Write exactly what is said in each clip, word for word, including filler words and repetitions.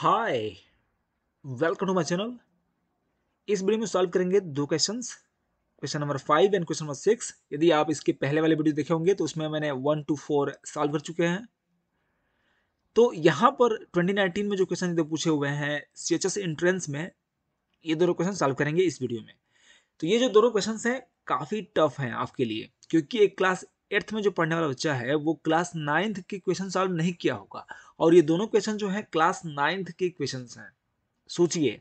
Hi, welcome to my channel. इस video में solve करेंगे दो questions, question number five and question number six. यदि आप इसके पहले वाले वीडियो देखे होंगे तो उसमें मैंने वन टू फोर सॉल्व कर चुके हैं। तो यहाँ पर ट्वेंटी नाइनटीन में जो क्वेश्चन इधर पूछे हुए हैं सी एच एस एंट्रेंस में, ये दोनों क्वेश्चन सॉल्व करेंगे इस वीडियो में। तो ये जो दोनों क्वेश्चन हैं काफ़ी टफ हैं आपके लिए, क्योंकि एक क्लास एट्थ में जो पढ़ने वाला बच्चा है वो क्लास नाइन्थ के क्वेश्चन सॉल्व नहीं किया होगा, और ये दोनों क्वेश्चन जो है क्लास नाइन्थ के क्वेश्चन हैं। सोचिए,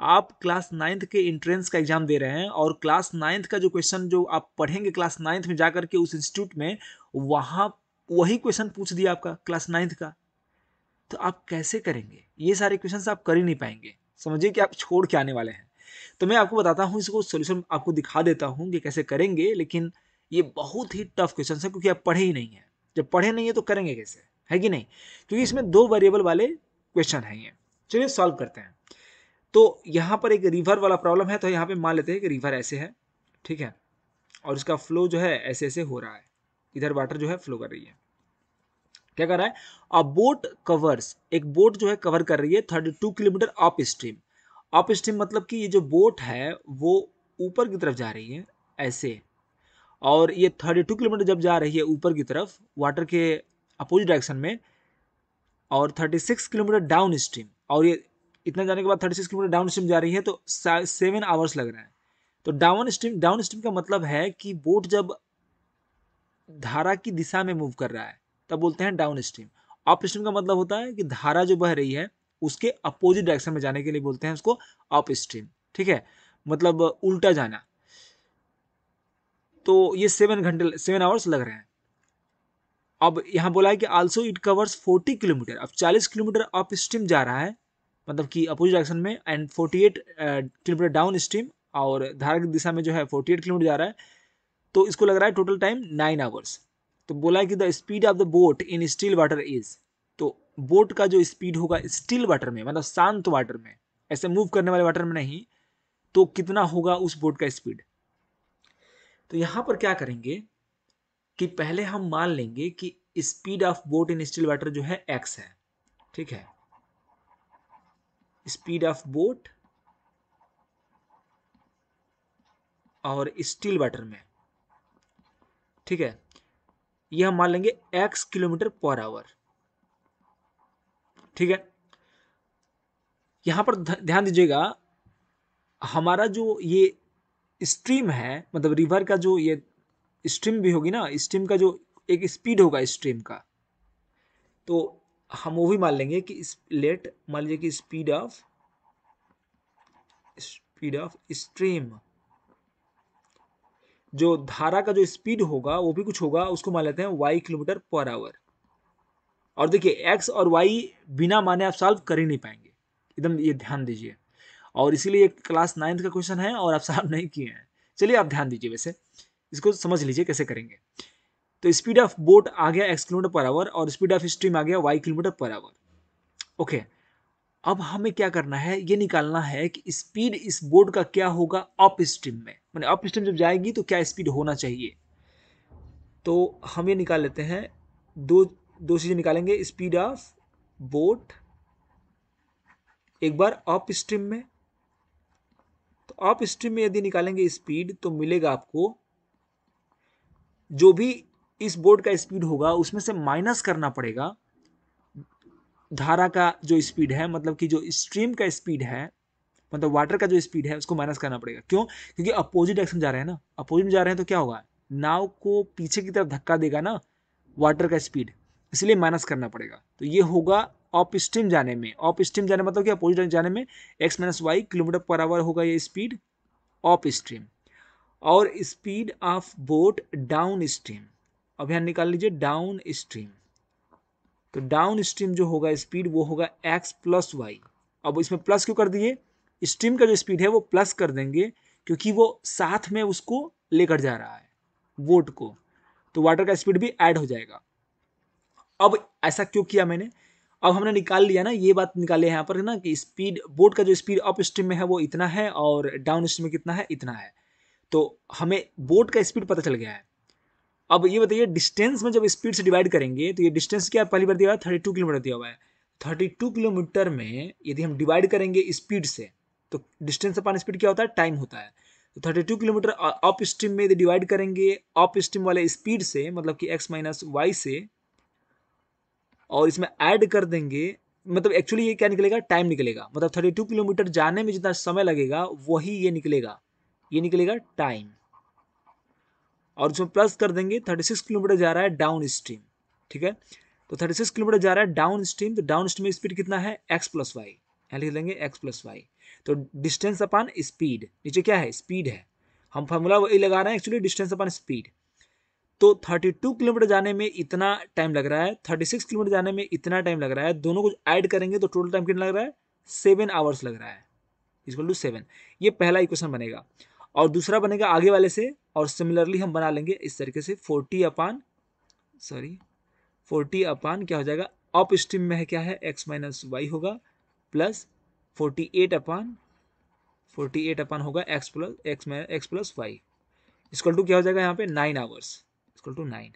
आप क्लास नाइन्थ के इंट्रेंस का एग्जाम दे रहे हैं और क्लास नाइन्थ का जो क्वेश्चन जो आप पढ़ेंगे क्लास नाइन्थ में जाकर के उस इंस्टीट्यूट में, वहाँ वही क्वेश्चन पूछ दिया आपका क्लास नाइन्थ का, तो आप कैसे करेंगे? ये सारे क्वेश्चन आप कर ही नहीं पाएंगे। समझिए कि आप छोड़ के आने वाले हैं। तो मैं आपको बताता हूँ, इसको सोल्यूशन आपको दिखा देता हूँ कि कैसे करेंगे, लेकिन ये बहुत ही टफ क्वेश्चन है क्योंकि आप पढ़े ही नहीं है। जब पढ़े नहीं है तो करेंगे कैसे, है कि नहीं? क्योंकि इसमें दो वेरिएबल वाले क्वेश्चन हैं ये। चलिए सॉल्व करते हैं। तो यहाँ पर एक रिवर वाला प्रॉब्लम है, तो यहाँ पे मान लेते हैं कि रिवर ऐसे है, ठीक है, और इसका फ्लो जो है ऐसे ऐसे हो रहा है। इधर वाटर जो है फ्लो कर रही है, क्या कर रहा है? अ बोट कवर्स, एक बोट जो है कवर कर रही है thirty two kilometre upstream. Upstream मतलब कि ये जो बोट है वो ऊपर की तरफ जा रही है ऐसे, और ये थर्टी टू किलोमीटर जब जा रही है ऊपर की तरफ वाटर के अपोजिट डायरेक्शन में, और thirty six kilometre downstream, और ये इतना जाने के बाद thirty six kilometre downstream जा रही है, तो सेवन आवर्स लग रहा है। तो डाउन स्ट्रीम डाउन स्ट्रीम का मतलब है कि बोट जब धारा की दिशा में मूव कर रहा है तब बोलते हैं डाउन स्ट्रीम। अप स्ट्रीम का मतलब होता है कि धारा जो बह रही है उसके अपोजिट डायरेक्शन में जाने के लिए बोलते हैं उसको अप स्ट्रीम, ठीक है, मतलब उल्टा जाना। तो ये सेवन घंटे सेवन आवर्स लग रहे हैं। अब यहाँ बोला है कि also it covers forty kilometre. अब चालीस किलोमीटर अप स्ट्रीम जा रहा है, मतलब कि अपोजिट डायरेक्शन में, and forty eight kilometre downstream, और धारा की दिशा में जो है फोर्टी एट किलोमीटर जा रहा है। तो इसको लग रहा है टोटल टाइम नाइन आवर्स। तो बोला है कि the speed of the boat in still water is, तो बोट का जो स्पीड होगा स्टिल वाटर में, मतलब शांत वाटर में, ऐसे मूव करने वाले वाटर में नहीं, तो कितना होगा उस बोट का स्पीड? तो यहाँ पर क्या करेंगे कि पहले हम मान लेंगे कि speed of boat in still water जो है एक्स है, ठीक है, स्पीड ऑफ बोट और स्टिल वाटर में, ठीक है, यह हम मान लेंगे एक्स किलोमीटर पर आवर, ठीक है। यहां पर ध्यान दीजिएगा, हमारा जो ये स्ट्रीम है, मतलब रिवर का जो ये स्ट्रीम भी होगी ना, स्ट्रीम का जो एक स्पीड होगा स्ट्रीम का, तो हम वो भी मान लेंगे कि लेट मान लीजिए कि speed of speed of stream, जो धारा का जो स्पीड होगा वो भी कुछ होगा, उसको मान लेते हैं वाई किलोमीटर पर आवर। और देखिए, एक्स और वाई बिना माने आप सॉल्व कर ही नहीं पाएंगे, एकदम ये ध्यान दीजिए, और इसीलिए क्लास नाइन्थ का क्वेश्चन है और आप सॉल्व नहीं किए हैं। चलिए आप ध्यान दीजिए, वैसे इसको समझ लीजिए कैसे करेंगे। तो स्पीड ऑफ बोट आ गया एक्स किलोमीटर पर आवर और स्पीड ऑफ स्ट्रीम आ गया y kilometre per hour. Okay, अब हमें क्या करना है, ये निकालना है कि स्पीड इस बोट का क्या होगा अप स्ट्रीम में, मतलब अप स्ट्रीम जब जाएगी तो क्या स्पीड होना चाहिए। तो हम ये निकाल लेते हैं, दो दो चीज़ें निकालेंगे, स्पीड ऑफ बोट एक बार अप स्ट्रीम में। तो आप स्ट्रीम में यदि निकालेंगे स्पीड तो मिलेगा आपको जो भी इस बोट का स्पीड होगा उसमें से माइनस करना पड़ेगा धारा का जो स्पीड है, मतलब कि जो स्ट्रीम का स्पीड है, मतलब वाटर का जो स्पीड है उसको माइनस करना पड़ेगा। क्यों? क्योंकि अपोजिट डायरेक्शन जा रहे हैं ना, अपोजिट में जा रहे हैं तो क्या होगा, नाव को पीछे की तरफ धक्का देगा ना वाटर का स्पीड, इसलिए माइनस करना पड़ेगा। तो ये होगा अप स्ट्रीम जाने में, अप स्ट्रीम जाने मतलब कि अपोजिट जाने में x minus y kilometre per hour होगा ये स्पीड अप स्ट्रीम। और speed of boat downstream, अब यहाँ निकाल लीजिए डाउन स्ट्रीम, तो डाउन स्ट्रीम जो होगा स्पीड वो होगा एक्स प्लस वाई। अब इसमें प्लस क्यों कर दिए, स्ट्रीम का जो स्पीड है वो प्लस कर देंगे क्योंकि वो साथ में उसको लेकर जा रहा है बोट को, तो वाटर का स्पीड भी ऐड हो जाएगा। अब ऐसा क्यों किया मैंने, अब हमने निकाल लिया ना, ये बात निकाले यहाँ पर ना कि स्पीड बोट का जो स्पीड अप स्ट्रीम में है वो इतना है और डाउन स्ट्रीम में कितना है इतना है, तो हमें बोट का स्पीड पता चल गया है। अब ये बताइए, डिस्टेंस में जब स्पीड से डिवाइड करेंगे तो ये डिस्टेंस क्या पहली बार दिया हुआ है, थर्टी टू किलोमीटर दिया हुआ है, थर्टी टू किलोमीटर में यदि हम डिवाइड करेंगे स्पीड से तो डिस्टेंस अपॉन स्पीड क्या होता है, टाइम होता है। तो thirty two kilometre upstream में यदि डिवाइड करेंगे अप स्ट्रीम वाले स्पीड से, मतलब कि x माइनस वाई से, और इसमें ऐड कर देंगे, मतलब एक्चुअली ये क्या निकलेगा, टाइम निकलेगा। मतलब थर्टी टू किलोमीटर जाने में जितना समय लगेगा वही ये निकलेगा, ये निकलेगा टाइम। और इसमें प्लस कर देंगे थर्टी सिक्स किलोमीटर जा रहा है डाउन स्ट्रीम, ठीक है। तो थर्टी सिक्स किलोमीटर जा रहा है डाउन स्ट्रीम, तो डाउन स्ट्रीम में स्पीड कितना है, एक्स प्लस वाई, यहाँ लिख लेंगे एक्स प्लस वाई। तो डिस्टेंस अपॉन स्पीड, नीचे क्या है, स्पीड है, हम फार्मूला वही लगा रहे हैं एक्चुअली, डिस्टेंस अपॉन स्पीड। तो थर्टी टू किलोमीटर जाने में इतना टाइम लग रहा है, थर्टी सिक्स किलोमीटर जाने में इतना टाइम लग रहा है, दोनों को ऐड करेंगे तो टोटल टाइम कितना लग रहा है, सेवन आवर्स लग रहा है, इक्वल टू सेवन। ये पहला इक्वेशन बनेगा और दूसरा बनेगा आगे वाले से, और सिमिलरली हम बना लेंगे इस तरीके से forty upon sorry forty upon क्या हो जाएगा, अप स्ट्रीम में है क्या है, एक्स माइनस वाई होगा, plus forty eight upon forty eight upon होगा x plus x minus x plus y, equal to क्या हो जाएगा यहाँ पे nine hours, equal to nine.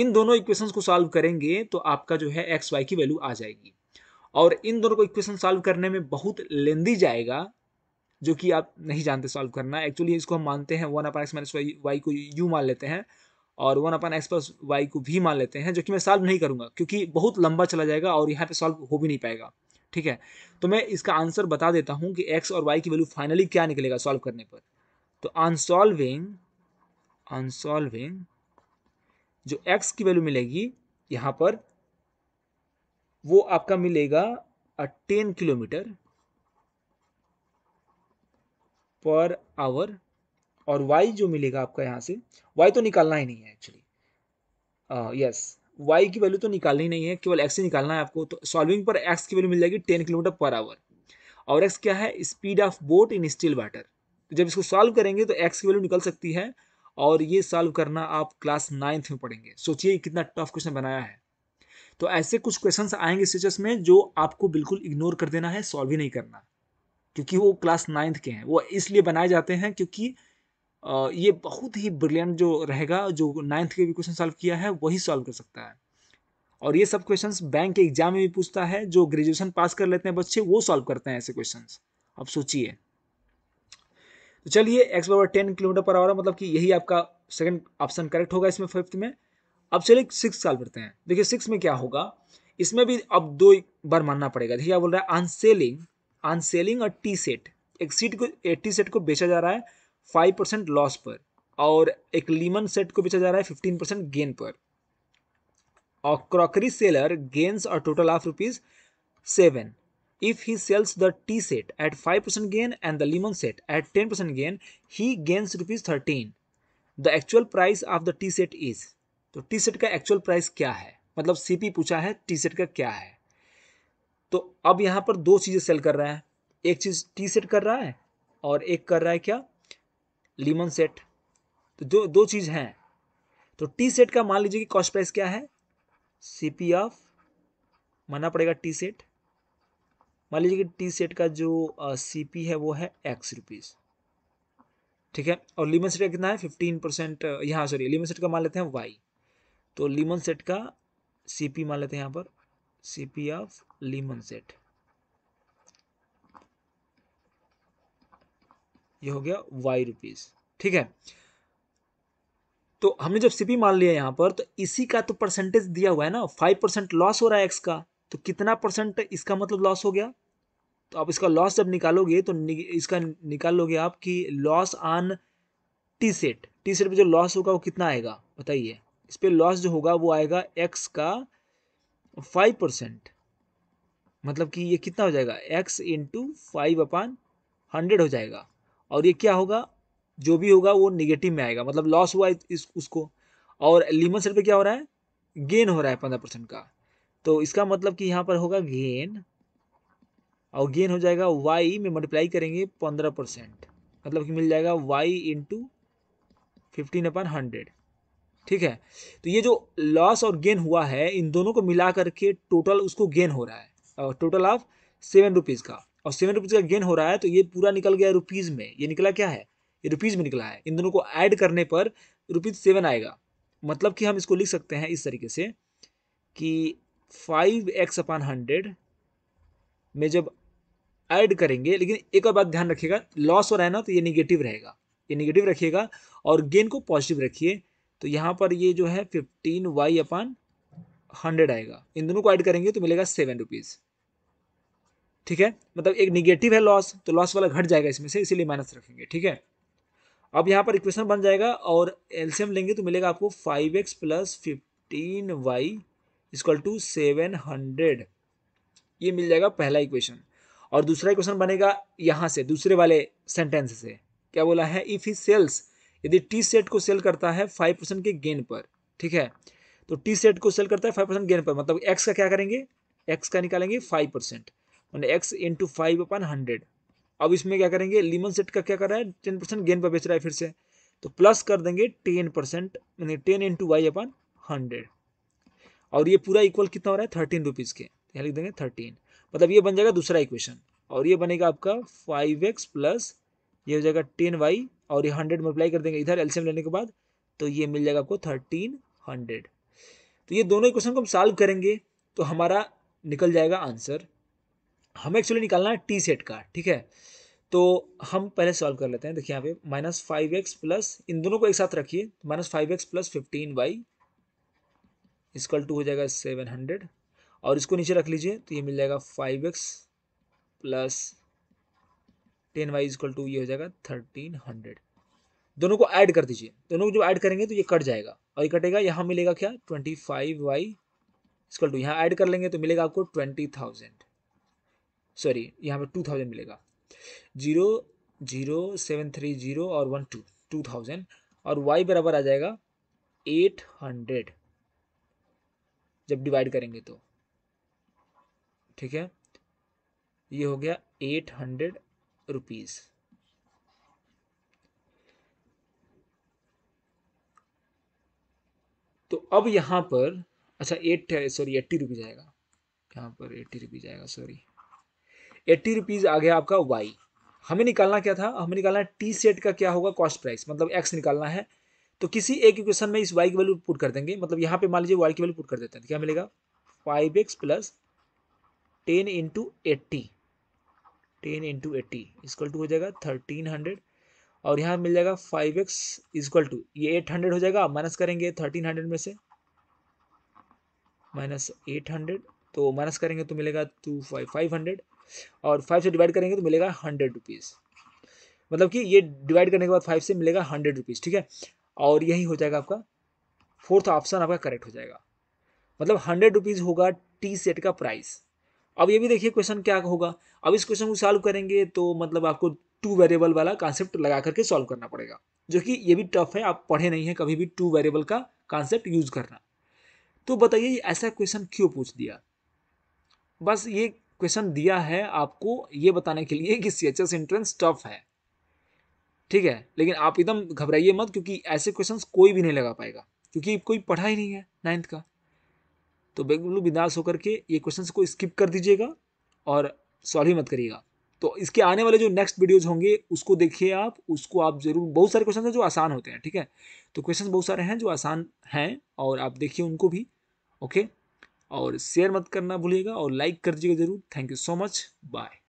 इन दोनों इक्वेशंस को सॉल्व करेंगे तो आपका जो है एक्स वाई की वैल्यू आ जाएगी। और इन दोनों को इक्वेशन सॉल्व करने में बहुत लेंदी जाएगा, जो कि आप नहीं जानते सॉल्व करना। एक्चुअली इसको हम मानते हैं one upon x minus y y को यू मान लेते हैं और one upon x plus y को भी मान लेते हैं, जो कि मैं सॉल्व नहीं करूँगा क्योंकि बहुत लंबा चला जाएगा और यहाँ पे सॉल्व हो भी नहीं पाएगा, ठीक है। तो मैं इसका आंसर बता देता हूँ कि एक्स और वाई की वैल्यू फाइनली क्या निकलेगा सॉल्व करने पर। तो अनसॉल्विंग अनसॉल्विंग जो एक्स की वैल्यू मिलेगी यहाँ पर, वो आपका मिलेगा टेन किलोमीटर पर आवर, और वाई जो मिलेगा आपका यहाँ से, वाई तो निकालना ही नहीं है एक्चुअली, यस वाई की वैल्यू तो निकालनी ही नहीं है, केवल एक्स ही निकालना है आपको। तो सॉल्विंग पर एक्स की वैल्यू मिल जाएगी टेन किलोमीटर पर आवर, और एक्स क्या है, speed of boat in still water. तो जब इसको सॉल्व करेंगे तो एक्स की वैल्यू निकल सकती है, और ये सॉल्व करना आप क्लास नाइन्थ में पढ़ेंगे। सोचिए कितना टफ क्वेश्चन बनाया है। तो ऐसे कुछ क्वेश्चन आएंगे सीएचएस में जो आपको बिल्कुल इग्नोर कर देना है, सॉल्व ही नहीं करना, क्योंकि वो क्लास नाइन्थ के हैं। वो इसलिए बनाए जाते हैं क्योंकि ये बहुत ही ब्रिलियंट जो रहेगा, जो नाइन्थ के भी क्वेश्चन सॉल्व किया है वही सॉल्व कर सकता है। और ये सब क्वेश्चंस बैंक के एग्जाम में भी पूछता है, जो ग्रेजुएशन पास कर लेते हैं बच्चे वो सॉल्व करते हैं ऐसे क्वेश्चंस। अब सोचिए। तो चलिए एक्स बराबर टेन किलोमीटर पर आवर, मतलब कि यही आपका सेकेंड ऑप्शन करेक्ट होगा इसमें, फिफ्थ में। अब चलिए सिक्स सॉल्व करते हैं। देखिए सिक्स में क्या होगा, इसमें भी अब दो बार मानना पड़ेगा। देखिए क्या बोल रहा है, अनसेलिंग ऑन सेलिंग और टी सेट, एक सीट को टी सेट को बेचा जा रहा है फाइव परसेंट लॉस पर, और एक लीमन सेट को बेचा जा रहा है फिफ्टीन परसेंट गेन पर, और क्रॉकरी सेलर गेन्स और total of rupees seven if he sells the tea set at five percent gain and the lemon set at ten percent gain he gains rupees thirteen. The actual price of the tea set is, तो tea set का actual price क्या है, मतलब CP पूछा है T set का क्या है। तो अब यहाँ पर दो चीज़ें सेल कर रहा है, एक चीज़ टी सेट कर रहा है और एक कर रहा है क्या, लीमन सेट। तो दो दो चीज़ हैं। तो टी सेट का मान लीजिए कि कॉस्ट प्राइस क्या है, सीपी ऑफ माना पड़ेगा टी सेट, मान लीजिए कि टी सेट का जो सीपी है वो है एक्स रुपीज़, ठीक है। और लीमन सेट का कितना है, फिफ्टीन परसेंट यहाँ सॉरी लीमन सेट का मान लेते हैं वाई, तो लीमन सेट का सीपी मान लेते हैं यहाँ पर सीपी ऑफ लीमन सेट, ये हो गया वाई रुपीज, ठीक है। तो हमने जब सीपी मान लिया यहाँ पर, तो इसी का तो परसेंटेज दिया हुआ है ना, फाइव परसेंट लॉस हो रहा है एक्स का, तो कितना परसेंट इसका मतलब लॉस हो गया। तो आप इसका लॉस जब निकालोगे तो नि, इसका निकाल लोगे आप कि loss on tea set, tea set पे जो लॉस होगा वो कितना आएगा बताइए, इस पे लॉस जो होगा वो आएगा एक्स का फाइव परसेंट, मतलब कि ये कितना हो जाएगा, x into five upon hundred हो जाएगा। और ये क्या होगा, जो भी होगा वो निगेटिव में आएगा, मतलब लॉस हुआ इस उसको। और लीमन सेट पे क्या हो रहा है, गेन हो रहा है पंद्रह परसेंट का, तो इसका मतलब कि यहाँ पर होगा गेन, और गेन हो जाएगा वाई में मल्टीप्लाई करेंगे पंद्रह परसेंट, मतलब कि मिल जाएगा y into fifteen upon hundred, ठीक है। तो ये जो लॉस और गेन हुआ है इन दोनों को मिला करके टोटल उसको गेन हो रहा है, और टोटल ऑफ सेवन रुपीज़ का, और सेवन रुपीज़ का गेन हो रहा है। तो ये पूरा निकल गया रुपीज़ में, ये निकला क्या है, ये रुपीज़ में निकला है। इन दोनों को ऐड करने पर रुपीज़ सेवन आएगा, मतलब कि हम इसको लिख सकते हैं इस तरीके से कि फाइव एक्स अपान हंड्रेड में जब ऐड करेंगे, लेकिन एक और बात ध्यान रखिएगा, लॉस हो रहा है ना तो ये निगेटिव रहेगा, ये निगेटिव रखिएगा और गेन को पॉजिटिव रखिए। तो यहाँ पर ये जो है फिफ्टीन वाई अपान हंड्रेड आएगा, इन दोनों को ऐड करेंगे तो मिलेगा सेवन रुपीज़। ठीक है, मतलब एक निगेटिव है लॉस, तो लॉस वाला घट जाएगा इसमें से, इसीलिए माइनस रखेंगे। ठीक है, अब यहाँ पर इक्वेशन बन जाएगा और एलसीएम लेंगे तो मिलेगा आपको five x plus fifteen y equal to seven hundred, ये मिल जाएगा पहला इक्वेशन। और दूसरा इक्वेशन बनेगा यहाँ से, दूसरे वाले सेंटेंस से। क्या बोला है, इफ़ ही सेल्स, यदि टी सेट को सेल करता है फाइव परसेंट के गेन पर। ठीक है, तो टी सेट को सेल करता है फाइव परसेंट गेन पर, मतलब एक्स का क्या करेंगे, एक्स का निकालेंगे फाइव परसेंट, मतलब x into five upon hundred. अब इसमें क्या करेंगे, लीमन सेट का क्या कर रहा है, टेन परसेंट गेन पर बेच रहा है फिर से, तो प्लस कर देंगे टेन परसेंट यानी ten into y upon hundred. और ये पूरा इक्वल कितना हो रहा है, थर्टीन रुपीज़ के, यहाँ लिख देंगे थर्टीन, मतलब ये बन जाएगा दूसरा इक्वेशन। और ये बनेगा आपका फाइव एक्स प्लस ये हो जाएगा टेन वाई और ये हंड्रेड मल्टीप्लाई कर देंगे इधर एलसीएम लेने के बाद, तो ये मिल जाएगा आपको थर्टीन हंड्रेड। तो ये दोनों इक्वेशन को हम सॉल्व करेंगे तो हमारा निकल जाएगा आंसर। हमें एक्चुअली निकालना है टी सेट का। ठीक है, तो हम पहले सॉल्व कर लेते हैं। देखिए यहाँ पे माइनस फाइव एक्स प्लस, इन दोनों को एक साथ रखिए, minus five x plus fifteen y equal two हो जाएगा सेवन हंड्रेड, और इसको नीचे रख लीजिए तो ये मिल जाएगा five x plus ten y equal two ये हो जाएगा थर्टीन हंड्रेड। दोनों को ऐड कर दीजिए, दोनों को जब ऐड करेंगे तो ये कट जाएगा और ये कटेगा, यहाँ मिलेगा क्या twenty five y equal two, यहाँ ऐड कर लेंगे तो मिलेगा आपको ट्वेंटी थाउजेंड, सॉरी यहाँ पे टू थाउजेंड मिलेगा, zero zero seven three zero और वन टू टू थाउजेंड और वाई बराबर आ जाएगा एट हंड्रेड जब डिवाइड करेंगे तो। ठीक है, ये हो गया एट हंड्रेड रुपीज। तो अब यहाँ पर अच्छा एट सॉरी एट्टी रुपीज आएगा, यहाँ पर एट्टी रुपीज आएगा, सॉरी एट्टी रुपीज आ गया आपका वाई। हमें निकालना क्या था, हमें निकालना है टी सेट का क्या होगा कॉस्ट प्राइस, मतलब एक्स निकालना है। तो किसी एक इक्वेशन में इस वाई की वैल्यू पुट कर देंगे, मतलब यहाँ पे मान लीजिए वाई की वैल्यू पुट कर देते हैं, क्या मिलेगा five x plus ten into eighty, ten into eighty equal two हो जाएगा थर्टीन हंड्रेड और यहाँ मिल जाएगा फाइव एक्स इजक्ल टू ये एट हंड्रेड हो जाएगा, माइनस करेंगे थर्टीन हंड्रेड में से माइनस एट हंड्रेड, तो माइनस करेंगे तो मिलेगा टू फाइव फाइव हंड्रेड और फाइव से डिवाइड करेंगे तो मिलेगा हंड्रेड रुपीज़, मतलब कि ये डिवाइड करने के बाद फाइव से मिलेगा हंड्रेड रुपीज़। ठीक है, और यही हो जाएगा आपका फोर्थ ऑप्शन आपका करेक्ट हो जाएगा, मतलब हंड्रेड रुपीज़ होगा टी सेट का प्राइस। अब ये भी देखिए क्वेश्चन क्या होगा, अब इस क्वेश्चन को सॉल्व करेंगे तो मतलब आपको टू वेरिएबल वाला कॉन्सेप्ट लगा करके सॉल्व करना पड़ेगा, जो कि ये भी टफ है, आप पढ़े नहीं हैं कभी भी टू वेरिएबल का कॉन्सेप्ट यूज़ करना। तो बताइए ऐसा क्वेश्चन क्यों पूछ दिया, बस ये क्वेश्चन दिया है आपको ये बताने के लिए कि C H S entrance tough है। ठीक है, लेकिन आप एकदम घबराइए मत, क्योंकि ऐसे क्वेश्चंस कोई भी नहीं लगा पाएगा, क्योंकि कोई पढ़ा ही नहीं है नाइन्थ का। तो बिल्कुल बिंदास होकर के ये क्वेश्चंस को स्किप कर दीजिएगा और सॉल्व ही मत करिएगा। तो इसके आने वाले जो नेक्स्ट वीडियोज होंगे उसको देखिए आप, उसको आप जरूर, बहुत सारे क्वेश्चन हैं जो आसान होते हैं। ठीक है, तो क्वेश्चन बहुत सारे हैं जो आसान हैं और आप देखिए उनको भी। ओके, और शेयर मत करना भूलिएगा और लाइक कर दीजिएगा ज़रूर। Thank you so much, bye.